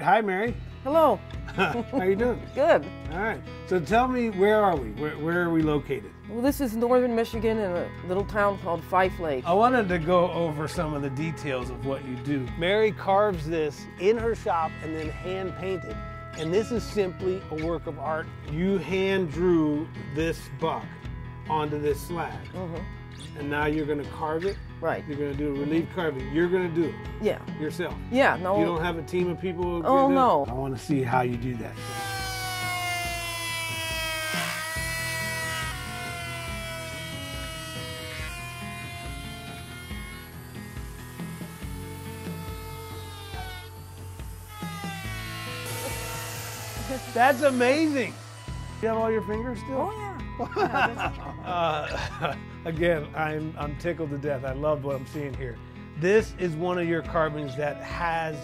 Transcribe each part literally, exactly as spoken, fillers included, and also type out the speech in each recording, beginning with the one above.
Hi, Mary. Hello. How are you doing? Good. All right. So tell me, where are we? Where, where are we located? Well, this is northern Michigan in a little town called Fife Lake. I wanted to go over some of the details of what you do. Mary carves this in her shop and then hand painted. And this is simply a work of art. You hand drew this buck onto this slab. Mm-hmm. And now you're going to carve it? Right. You're going to do a relief carving. You're going to do it. Yeah. Yourself. Yeah. No. You don't have a team of people? Oh, no. I want to see how you do that. That's amazing. You have all your fingers still? Oh, yeah. uh, again, I'm, I'm tickled to death. I love what I'm seeing here. This is one of your carvings that has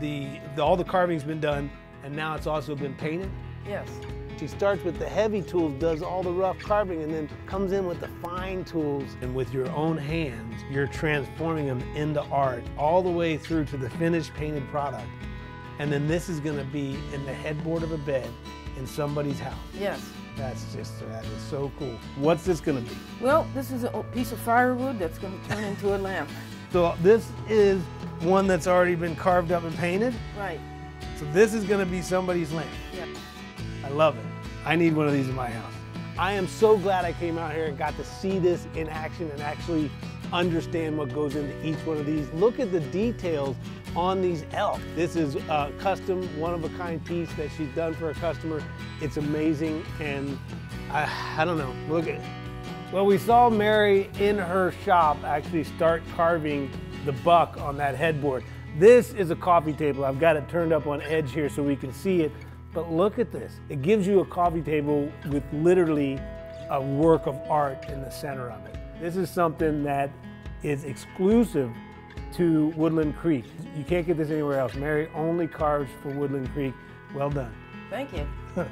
the, the all the carving's been done, and now it's also been painted? Yes. She starts with the heavy tools, does all the rough carving, and then comes in with the fine tools. And with your own hands, you're transforming them into art all the way through to the finished painted product. And then this is going to be in the headboard of a bed in somebody's house. Yes. That's just, that is so cool. What's this going to be? Well, this is a piece of firewood that's going to turn into a lamp. So this is one that's already been carved up and painted? Right. So this is going to be somebody's lamp? Yeah. I love it. I need one of these in my house. I am so glad I came out here and got to see this in action and actually understand what goes into each one of these. Look at the details on these elk. This is a custom, one-of-a-kind piece that she's done for a customer. It's amazing, and I, I don't know, look at it. Well, we saw Mary in her shop actually start carving the buck on that headboard. This is a coffee table. I've got it turned up on edge here so we can see it, but look at this. It gives you a coffee table with literally a work of art in the center of it. This is something that is exclusive to Woodland Creek. You can't get this anywhere else. Mary only carves for Woodland Creek. Well done. Thank you.